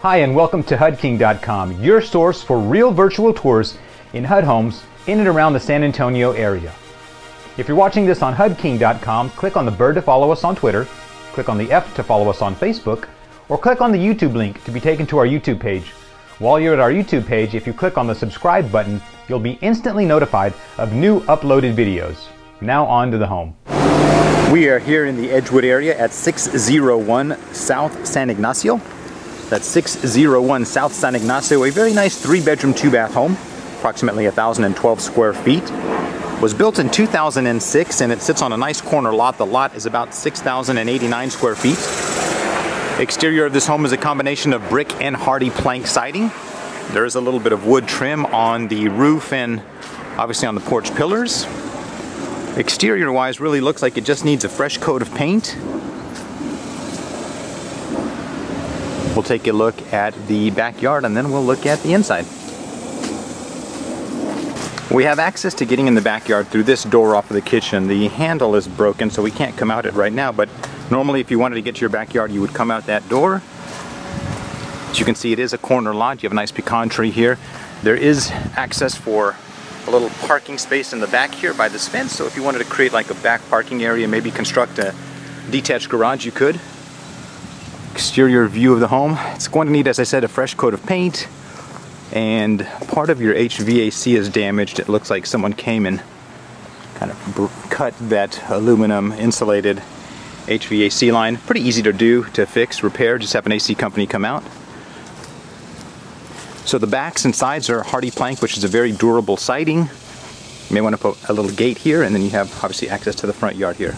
Hi, and welcome to hudking.com, your source for real virtual tours in HUD homes in and around the San Antonio area. If you're watching this on hudking.com, click on the bird to follow us on Twitter, click on the F to follow us on Facebook, or click on the YouTube link to be taken to our YouTube page. While you're at our YouTube page, if you click on the subscribe button, you'll be instantly notified of new uploaded videos. Now on to the home. We are here in the Edgewood area at 601 South San Ignacio. That's 601 South San Ignacio, a very nice 3-bedroom, 2-bath home, approximately 1,012 square feet. Was built in 2006 and it sits on a nice corner lot. The lot is about 6,089 square feet. Exterior of this home is a combination of brick and hardy plank siding. There is a little bit of wood trim on the roof and obviously on the porch pillars. Exterior wise really looks like it just needs a fresh coat of paint. We'll take a look at the backyard and then we'll look at the inside. We have access to getting in the backyard through this door off of the kitchen. The handle is broken, so we can't come out it right now, but normally if you wanted to get to your backyard, you would come out that door. As you can see, it is a corner lot. You have a nice pecan tree here. There is access for a little parking space in the back here by this fence, so if you wanted to create like a back parking area, maybe construct a detached garage, you could. Exterior view of the home. It's going to need, as I said, a fresh coat of paint, and part of your HVAC is damaged. It looks like someone came and kind of cut that aluminum insulated HVAC line. Pretty easy to do, to fix, repair, just have an AC company come out. So the backs and sides are hardy plank, which is a very durable siding. You may want to put a little gate here, and then you have obviously access to the front yard here.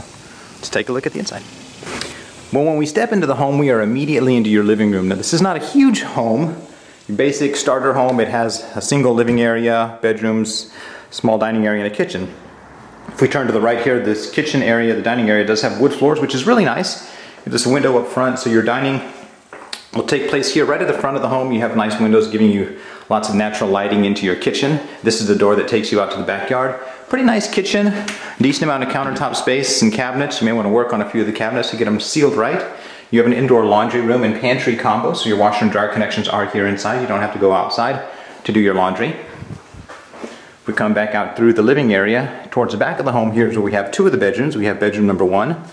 Let's take a look at the inside. Well, when we step into the home, we are immediately into your living room. Now, this is not a huge home, your basic starter home. It has a single living area, bedrooms, small dining area, and a kitchen. If we turn to the right here, this kitchen area, the dining area, does have wood floors, which is really nice. There's a window up front, so your dining will take place here right at the front of the home. You have nice windows giving you lots of natural lighting into your kitchen. This is the door that takes you out to the backyard. Pretty nice kitchen, decent amount of countertop space and cabinets. You may want to work on a few of the cabinets to get them sealed right. You have an indoor laundry room and pantry combo, so your washer and dryer connections are here inside. You don't have to go outside to do your laundry. If we come back out through the living area, towards the back of the home, here's where we have two of the bedrooms. We have bedroom number one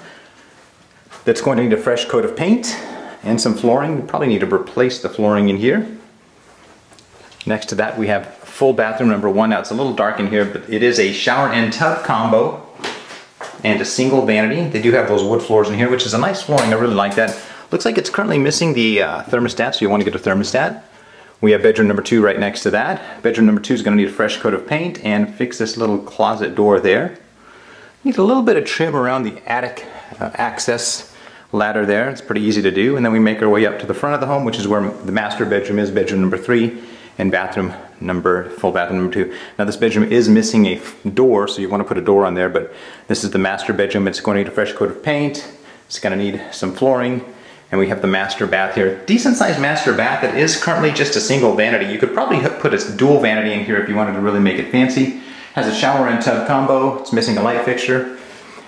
that's going to need a fresh coat of paint and some flooring. You probably need to replace the flooring in here. Next to that, we have full bathroom number one. Now, it's a little dark in here, but it is a shower and tub combo and a single vanity. They do have those wood floors in here, which is a nice flooring. I really like that. Looks like it's currently missing the thermostat, so you want to get a thermostat. We have bedroom number two right next to that. Bedroom number two is going to need a fresh coat of paint and fix this little closet door there. Need a little bit of trim around the attic access ladder there. It's pretty easy to do. And then we make our way up to the front of the home, which is where the master bedroom is, bedroom number three. And full bathroom number two. Now, this bedroom is missing a door, so you want to put a door on there, but this is the master bedroom. It's going to need a fresh coat of paint. It's going to need some flooring. And we have the master bath here. Decent sized master bath that is currently just a single vanity. You could probably put a dual vanity in here if you wanted to really make it fancy. Has a shower and tub combo. It's missing a light fixture.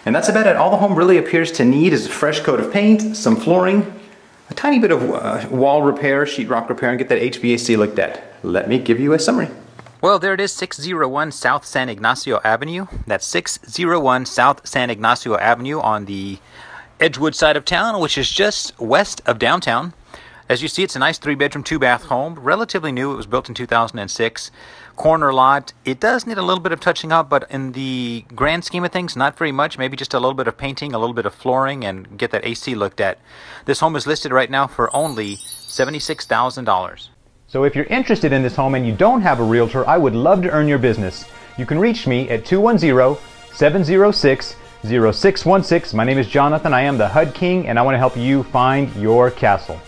And that's about it. All the home really appears to need is a fresh coat of paint, some flooring, a tiny bit of wall repair, sheetrock repair, and get that HVAC looked at. Let me give you a summary. Well, there it is, 601 South San Ignacio Avenue. That's 601 South San Ignacio Avenue on the Edgewood side of town, which is just west of downtown. As you see, it's a nice 3-bedroom, 2-bath home, relatively new. It was built in 2006. Corner lot. It does need a little bit of touching up, but in the grand scheme of things, not very much. Maybe just a little bit of painting, a little bit of flooring, and get that AC looked at. This home is listed right now for only $76,000. So if you're interested in this home and you don't have a realtor, I would love to earn your business. You can reach me at 210-706-0616. My name is Jonathan. I am the HUD King, and I want to help you find your castle.